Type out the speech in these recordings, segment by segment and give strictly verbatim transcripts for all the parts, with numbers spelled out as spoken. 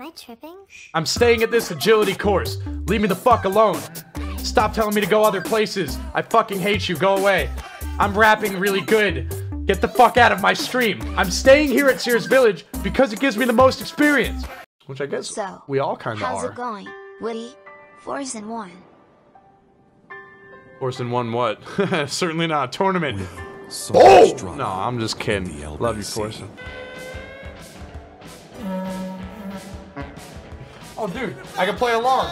Am I tripping? I'm staying at this agility course. Leave me the fuck alone. Stop telling me to go other places. I fucking hate you. Go away. I'm rapping really good. Get the fuck out of my stream. I'm staying here at Sears Village because it gives me the most experience. Which I guess so, we all kind of are. How's it going, Woody? Fours and one. Fours and one what? Certainly not. Tournament. So oh! No, I'm just kidding. Love you, Fours. Oh, dude, I can play along.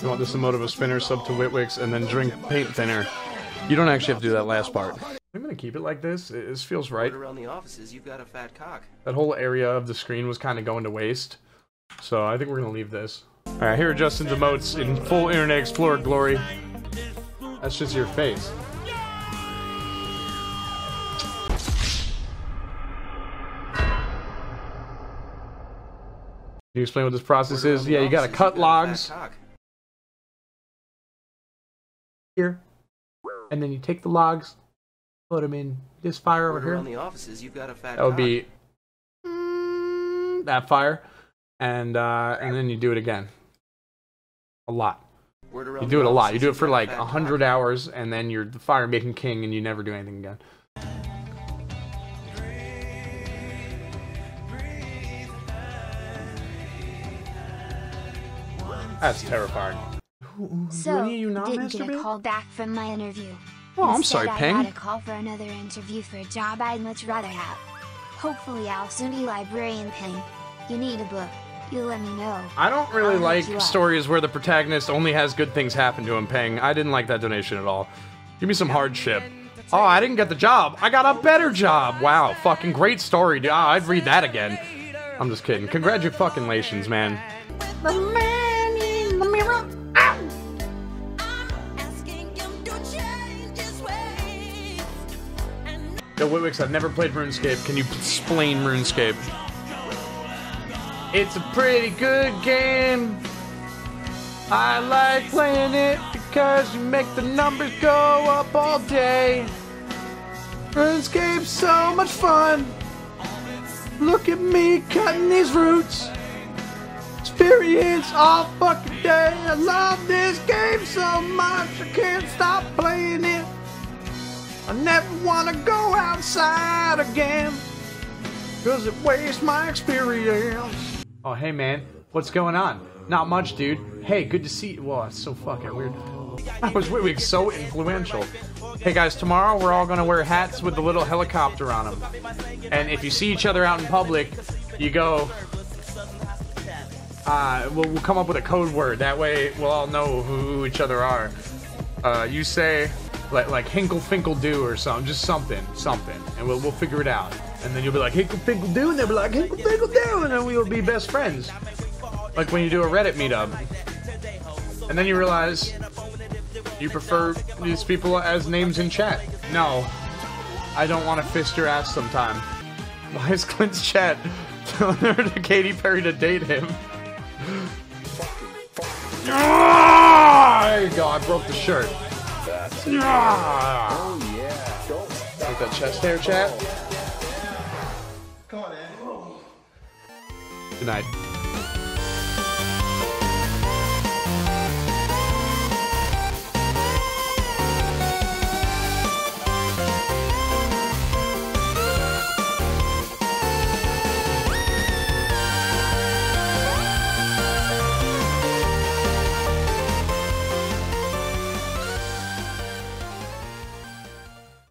You want this emotive spinner, sub to Witwix, and then drink paint thinner. You don't actually have to do that last part. I'm gonna keep it like this. It, this feels right. Around the offices, you've got a fat cock. That whole area of the screen was kind of going to waste, so I think we're gonna leave this. All right, here are Justin's emotes in full Internet Explorer glory. That's just your face. Can you explain what this process is? Yeah, you gotta cut logs. Here. And then you take the logs, put them in this fire over here. That would be mm, that fire. And, uh, and then you do it again. A lot. You do it a lot. You do it for like a hundred hours, and then you're the fire making king, and you never do anything again. That's terrifying. So didn't get a call back from my interview. Oh, I'm sorry, Peng. I got a call for another interview for a job I'd much rather have. Hopefully, I'll soon be librarian, Peng. You need a book. You let me know. I don't really like stories where the protagonist only has good things happen to him, Peng. I didn't like that donation at all. Give me some hardship. Oh, I didn't get the job. I got a better job. Wow, fucking great story, dude. Oh, I'd read that again. I'm just kidding. Congratulations, man. The man in the mirror. Ow! I'm asking him to change his ways. Yo, Witwix, I've never played RuneScape. Can you explain RuneScape? It's a pretty good game. I like playing it because you make the numbers go up all day. RuneScape's so much fun. Look at me cutting these roots. Experience all fucking day. I love this game so much I can't stop playing it. I never wanna go outside again because it wastes my experience. Oh, hey, man. What's going on? Not much, dude. Hey, good to see you. Whoa, that's so fucking weird. That was Witwix, so influential. Hey, guys, tomorrow we're all going to wear hats with the little helicopter on them. And if you see each other out in public, you go... Uh, we'll, we'll come up with a code word. That way we'll all know who each other are. Uh, you say, like, like hinkle finkle do or something. Just something. Something. And we'll, we'll figure it out. And then you'll be like, hinkle finkle do, and they'll be like, hinkle finkle do, and then we'll be best friends. Like when you do a Reddit meetup. And then you realize you prefer these people as names in chat. No, I don't want to fist your ass sometime. Why is Clint's chat telling her to Katy Perry to date him? There you go, I broke the shirt. Oh yeah. Like that chest hair chat? Good night.